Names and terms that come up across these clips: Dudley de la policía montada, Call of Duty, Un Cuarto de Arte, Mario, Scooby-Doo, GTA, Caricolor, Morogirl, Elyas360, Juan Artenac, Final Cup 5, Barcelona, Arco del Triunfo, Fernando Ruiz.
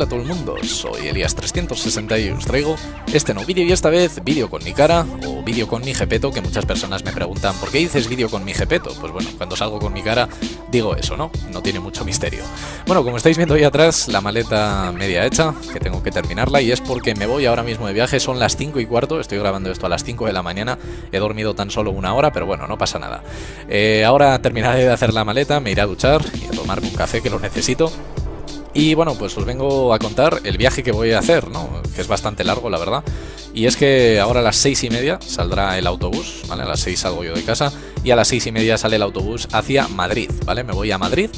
hola a todo el mundo, soy Elyas360 y os traigo este nuevo vídeo, y esta vez vídeo con mi cara o vídeo con mi jepeto, que muchas personas me preguntan ¿por qué dices vídeo con mi jepeto? Pues bueno, cuando salgo con mi cara digo eso, ¿no? No tiene mucho misterio. Bueno, como estáis viendo ahí atrás, la maleta media hecha, que tengo que terminarla, y es porque me voy ahora mismo de viaje, son las 5:15, estoy grabando esto a las 5 de la mañana, he dormido tan solo una hora, pero bueno, no pasa nada. Ahora terminaré de hacer la maleta, me iré a duchar y a tomarme un café, que lo necesito. Y bueno, pues os vengo a contar el viaje que voy a hacer, ¿no? Que es bastante largo, la verdad. Y es que ahora a las 6:30 saldrá el autobús, ¿vale? A las 6 salgo yo de casa y a las 6:30 sale el autobús hacia Madrid, ¿vale? Me voy a Madrid,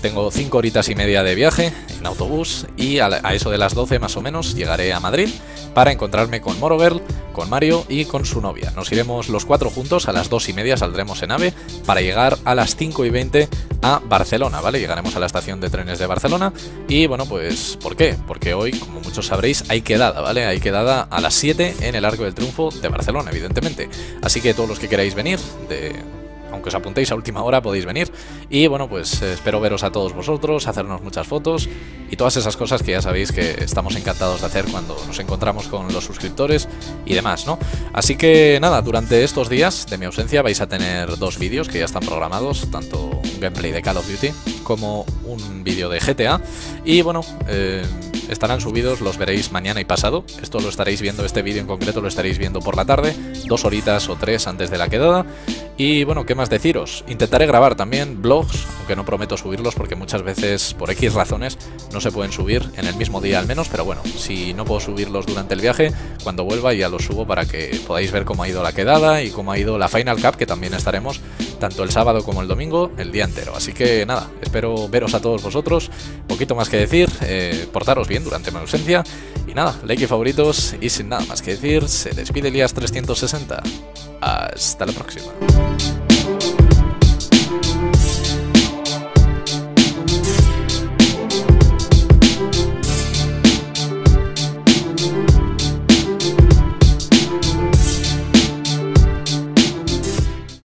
tengo 5 horitas y media de viaje en autobús y a eso de las 12 más o menos llegaré a Madrid para encontrarme con Morogirl, con Mario y con su novia. Nos iremos los 4 juntos, a las 2:30 saldremos en AVE para llegar a las 5:20 a Barcelona, ¿vale? Llegaremos a la estación de trenes de Barcelona y bueno, pues ¿por qué? Porque hoy, como muchos sabréis, hay quedada, ¿vale? Hay quedada a las 7 en el Arco del Triunfo de Barcelona, evidentemente. Así que todos los que queráis venir, aunque os apuntéis a última hora, podéis venir. Y bueno, pues espero veros a todos vosotros, hacernos muchas fotos y todas esas cosas que ya sabéis que estamos encantados de hacer cuando nos encontramos con los suscriptores y demás, ¿no? Así que nada, durante estos días de mi ausencia vais a tener 2 vídeos que ya están programados, tanto un gameplay de Call of Duty como un vídeo de GTA. Y bueno, estarán subidos, los veréis mañana y pasado. Esto lo estaréis viendo, este vídeo en concreto lo estaréis viendo por la tarde, 2 horitas o 3 antes de la quedada. Y bueno, ¿qué más deciros? Intentaré grabar también vlogs, aunque no prometo subirlos porque muchas veces por X razones no se pueden subir en el mismo día al menos, pero bueno, si no puedo subirlos durante el viaje, cuando vuelva ya los subo para que podáis ver cómo ha ido la quedada y cómo ha ido la Final Cup, que también estaremos tanto el sábado como el domingo, el día entero. Así que nada, espero veros a todos vosotros, poquito más que decir, portaros bien durante mi ausencia y nada, like y favoritos, y sin nada más que decir, se despide Elyas360. Hasta la próxima.